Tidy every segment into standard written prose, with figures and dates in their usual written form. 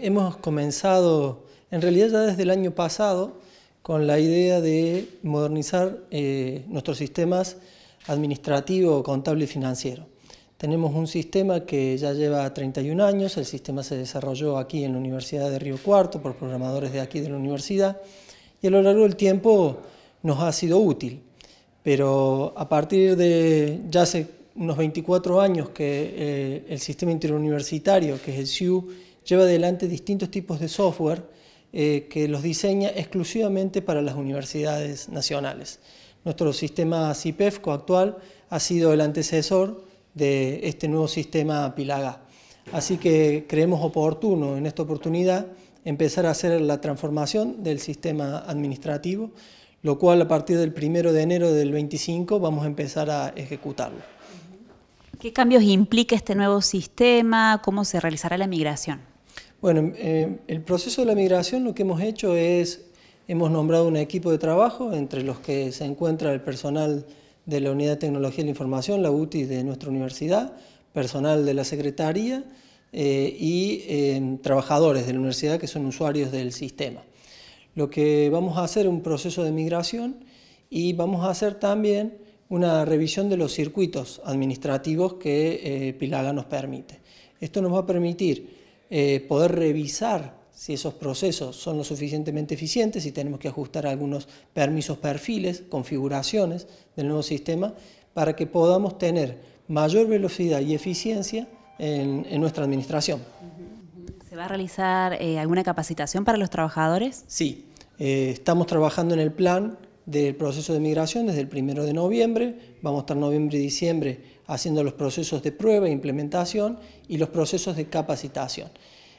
Hemos comenzado, en realidad ya desde el año pasado, con la idea de modernizar nuestros sistemas administrativo, contable y financiero. Tenemos un sistema que ya lleva 31 años, el sistema se desarrolló aquí en la Universidad de Río Cuarto por programadores de aquí de la universidad y a lo largo del tiempo nos ha sido útil, pero a partir de ya hace unos 24 años que el sistema interuniversitario, que es el SIU, lleva adelante distintos tipos de software que los diseña exclusivamente para las universidades nacionales. Nuestro sistema CIPEFCO actual ha sido el antecesor de este nuevo sistema PILAGÁ. Así que creemos oportuno en esta oportunidad empezar a hacer la transformación del sistema administrativo, lo cual a partir del 1 de enero del 25 vamos a empezar a ejecutarlo. ¿Qué cambios implica este nuevo sistema? ¿Cómo se realizará la migración? Bueno, el proceso de la migración lo que hemos hecho es, hemos nombrado un equipo de trabajo entre los que se encuentra el personal de la Unidad de Tecnología de la Información, la UTI de nuestra universidad, personal de la Secretaría y trabajadores de la universidad que son usuarios del sistema. Lo que vamos a hacer es un proceso de migración y vamos a hacer también una revisión de los circuitos administrativos que PILAGÁ nos permite. Esto nos va a permitir poder revisar si esos procesos son lo suficientemente eficientes, si tenemos que ajustar algunos permisos, perfiles, configuraciones del nuevo sistema para que podamos tener mayor velocidad y eficiencia en nuestra administración. ¿Se va a realizar alguna capacitación para los trabajadores? Sí, estamos trabajando en el plan del proceso de migración desde el 1 de noviembre, vamos a estar noviembre y diciembre haciendo los procesos de prueba e implementación y los procesos de capacitación.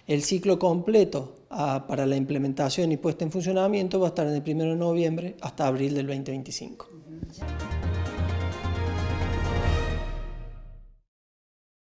El ciclo completo para la implementación y puesta en funcionamiento va a estar en el 1 de noviembre hasta abril del 2025.